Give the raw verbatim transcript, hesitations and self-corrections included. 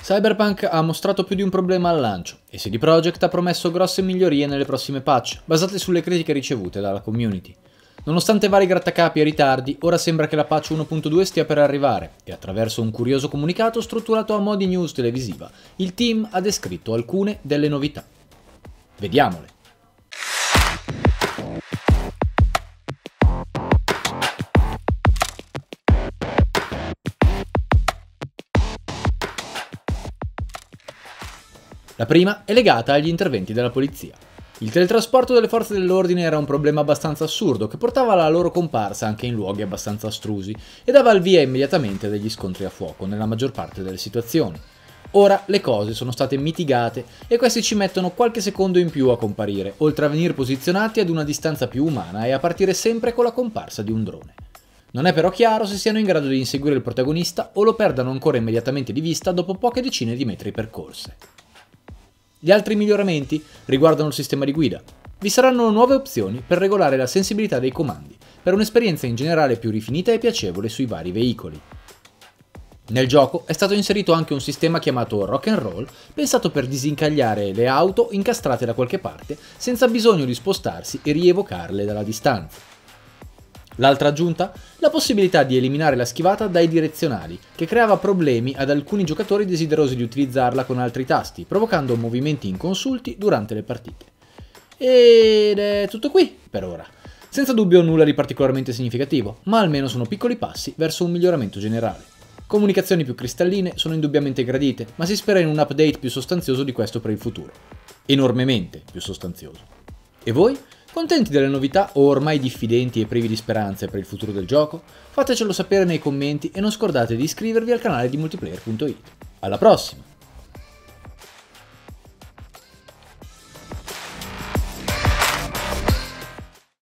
Cyberpunk ha mostrato più di un problema al lancio e C D Projekt ha promesso grosse migliorie nelle prossime patch, basate sulle critiche ricevute dalla community. Nonostante vari grattacapi e ritardi, ora sembra che la patch uno punto due stia per arrivare e attraverso un curioso comunicato strutturato a mo' di news televisiva, il team ha descritto alcune delle novità. Vediamole! La prima è legata agli interventi della polizia. Il teletrasporto delle forze dell'ordine era un problema abbastanza assurdo che portava alla loro comparsa anche in luoghi abbastanza astrusi e dava il via immediatamente a degli scontri a fuoco nella maggior parte delle situazioni. Ora le cose sono state mitigate e questi ci mettono qualche secondo in più a comparire, oltre a venire posizionati ad una distanza più umana e a partire sempre con la comparsa di un drone. Non è però chiaro se siano in grado di inseguire il protagonista o lo perdano ancora immediatamente di vista dopo poche decine di metri percorse. Gli altri miglioramenti riguardano il sistema di guida. Vi saranno nuove opzioni per regolare la sensibilità dei comandi, per un'esperienza in generale più rifinita e piacevole sui vari veicoli. Nel gioco è stato inserito anche un sistema chiamato Rock and Roll, pensato per disincagliare le auto incastrate da qualche parte senza bisogno di spostarsi e rievocarle dalla distanza. L'altra aggiunta? La possibilità di eliminare la schivata dai direzionali, che creava problemi ad alcuni giocatori desiderosi di utilizzarla con altri tasti, provocando movimenti inconsulti durante le partite. Ed è tutto qui per ora. Senza dubbio nulla di particolarmente significativo, ma almeno sono piccoli passi verso un miglioramento generale. Comunicazioni più cristalline sono indubbiamente gradite, ma si spera in un update più sostanzioso di questo per il futuro. Enormemente più sostanzioso. E voi? Contenti delle novità o ormai diffidenti e privi di speranze per il futuro del gioco? Fatecelo sapere nei commenti e non scordate di iscrivervi al canale di Multiplayer punto it. Alla prossima!